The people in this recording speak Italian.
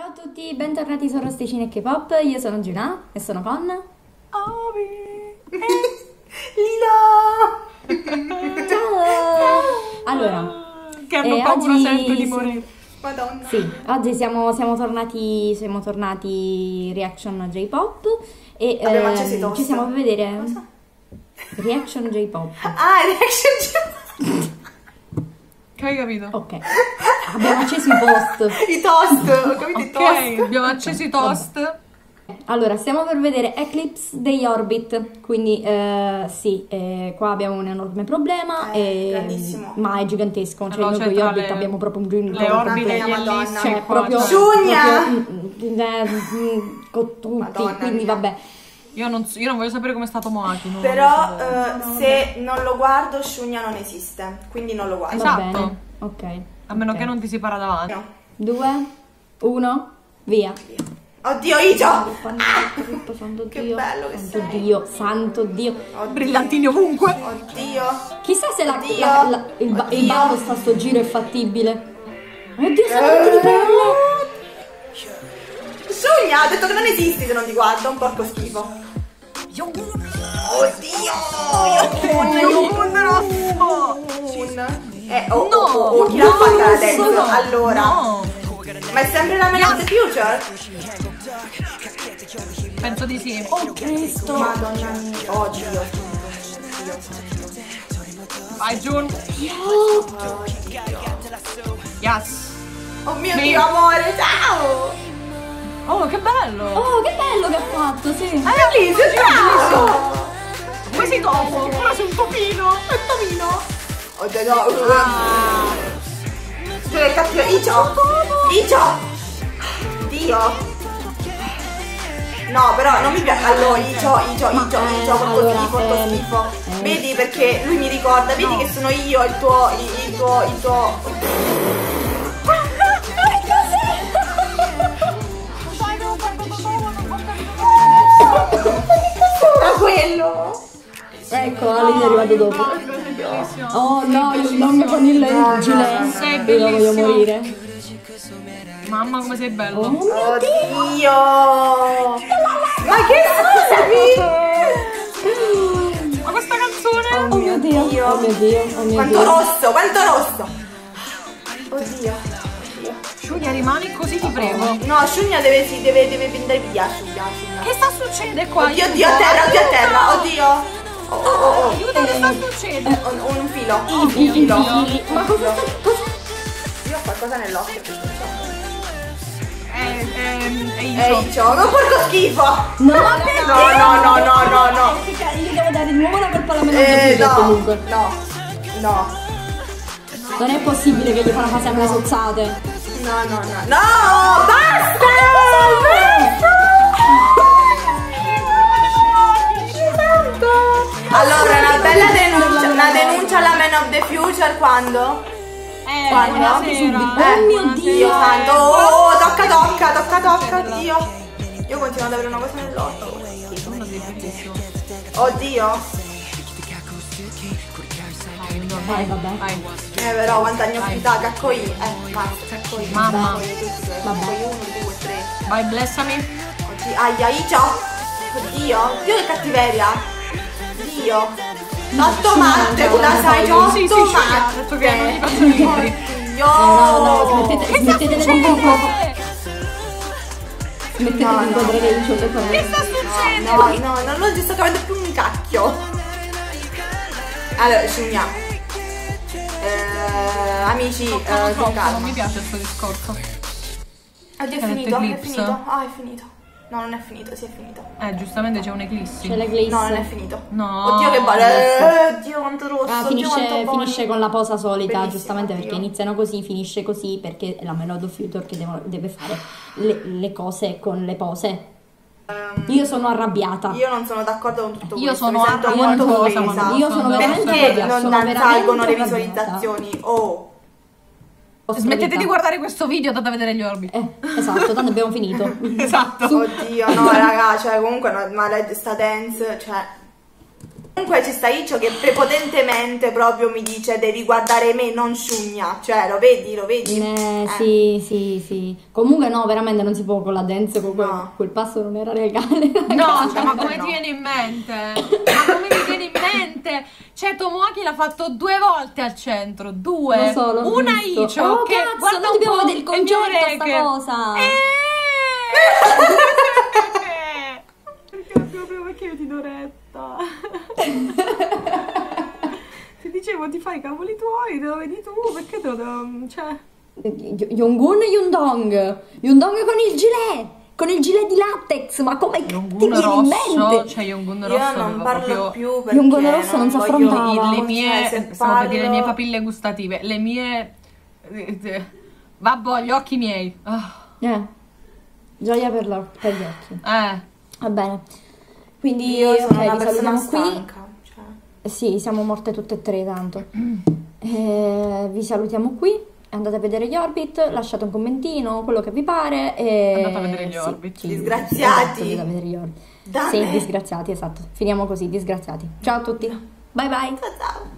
Ciao a tutti, bentornati su Rosticine K-Pop, io sono Juna e sono con... Avi! Lilo! Ciao! Allora, che hanno paura oggi... sempre di morire. Madonna! Sì, oggi siamo tornati reaction J-Pop e ci stiamo per vedere... Cosa? Reaction J-Pop. Ah, reaction J-Pop! Che hai capito? Ok. Abbiamo acceso i toast. I toast, ho capito, i toast. Abbiamo acceso i toast. Allora, stiamo per vedere Eclipse degli Orbit. Quindi, sì, qua abbiamo un enorme problema. Grandissimo. Ma è gigantesco. Cioè, noi con gli Orbit abbiamo proprio un green. Le Orbit, Madonna. Cioè, proprio... con tutti, quindi vabbè. Io non voglio sapere come è stato Moachi. Però se non lo guardo, Shugna non esiste. Quindi non lo guardo. Esatto. Ok. A meno che non ti si para davanti. 3, 2, 1, via. Oddio, Iccho! Santo Dio. Che bello che santo sei. Dio, santo Dio. Oddio. Brillantini ovunque. Oddio. Chissà se il ballo sta a sto giro è fattibile. Oddio, santo di perle. Shugna ha detto che non esisti se non ti guardo, un porco schifo. Yungun! Oddio! Yungun rosso! Chi l'ha fatta adesso? No. Allora! No. Ma è sempre la Man of the Future? Penso di sì. Oh Cristo! Madonna mia! Oddio! Vai Jun! Yes! Oh mio Dio, amore! Ciao! Oh, che bello! Oh, che bello che ha fatto, sì! Bellissimo, bravo! Quasi dopo, ora sei un topino! Un tomino! Oddio, no! Tu hai capito, Iccho! Iccho! Dio! No, però non mi piace... Allora, Iccho, porco schifo! Vedi, perché lui mi ricorda, vedi che sono io, il tuo... Quello. Ecco, Ali è arrivato dopo. Oh no, Yundong con il gilet. Io voglio morire. Mamma, come sei bello. Oh mio Dio. Ma che scusami. Ma questa canzone. Oh mio Dio. Quanto rosso. Oddio. Shugna, rimani così, ti prego. No, Shugna deve vendere via. Che sta succedendo qua? Oddio a terra. Oh. Aiuta, che sta succedendo? Un filo. Ma cosa? Io ho qualcosa nell'occhio. È Iccho. Non porco schifo. No. Gli devo dare di nuovo la colpa alla melodia. No. Non è possibile che gli fanno sempre le sozzate. No! Basta! Allora, una bella denuncia, alla Man of the Future quando? Quando? Oh mio Dio! Oh, tocca, Dio! Io continuo ad avere una cosa nell'occhio. Oddio! Vai. Però quanta ne ho ospitata, caccoi. Caccoi. Mamma. Caccoi 1, 2, 3. Vai, blessami. Oddio, aia, Iccho. Oddio che cattiveria. Dio. 8 matte, cosa sai? 8 matte. Detto che non gli faccio i cuori. No, smettete le bombe. Smettete di guardare il gioco. Che sta succedendo? No, non ci sto capendo più un cacchio. Allora, Shugna, amici, con calma. Non mi piace questo discorso. Oddio, è finito. Ah, è finito. No, non è finito, sì, è finito. Giustamente c'è un'eclissi. C'è l'eclissi. No, non è finito. No. Oddio, che bello. Oddio, quanto rosso. Finisce con la posa solita, bellissimo, giustamente, oddio. Perché iniziano così, finisce così, perché è la Man of the Future che deve fare le cose con le pose. Io sono arrabbiata. Io non sono d'accordo con tutto questo. Io sono veramente arrabbiata. Perché non salgono le visualizzazioni? Oh. Smettete di guardare questo video, andate a vedere gli Orbit. Esatto, tanto abbiamo finito. Esatto. Oddio, no raga, cioè comunque ma sta dance, cioè Comunque ci sta Iccho che prepotentemente proprio mi dice devi guardare me, non Shugna. Cioè, lo vedi, lo vedi? Sì, sì, sì. Comunque no, veramente non si può con la dance, con quel passo non era legale. No, cioè, ma come ti viene in mente? Ma come mi viene in mente? Cioè, Tomohaki l'ha fatto 2 volte al centro, 2. Solo, una Iccho. Oh, che cazzo, guarda, noi dobbiamo vedere il concerto sta cosa. Perché io ti do retta? Ti dicevo, ti fai i cavoli tuoi, te lo vedi tu, perché te lo devo... cioè... Yungun e Yundong! Yundong con il gilet! Con il gilet di latex, ma come ti viene in mente? Cioè Yungun rosso io non parlo più perché Yungun rosso non si affrontava. Le mie, cioè, parlo... per dire, le mie papille gustative, le mie... vabbò, gli occhi miei. Oh. Gioia per gli occhi. Va bene. Quindi io sono una persona stanca, cioè. Sì, siamo morte tutte e 3 tanto. Vi salutiamo qui. Andate a vedere gli Orbit, lasciate un commentino, quello che vi pare. E... andate a vedere gli Orbit. Sì, disgraziati. Andate a vedere gli Orbit. Sì, disgraziati, esatto. Finiamo così, disgraziati. Ciao a tutti. Bye bye. Ciao.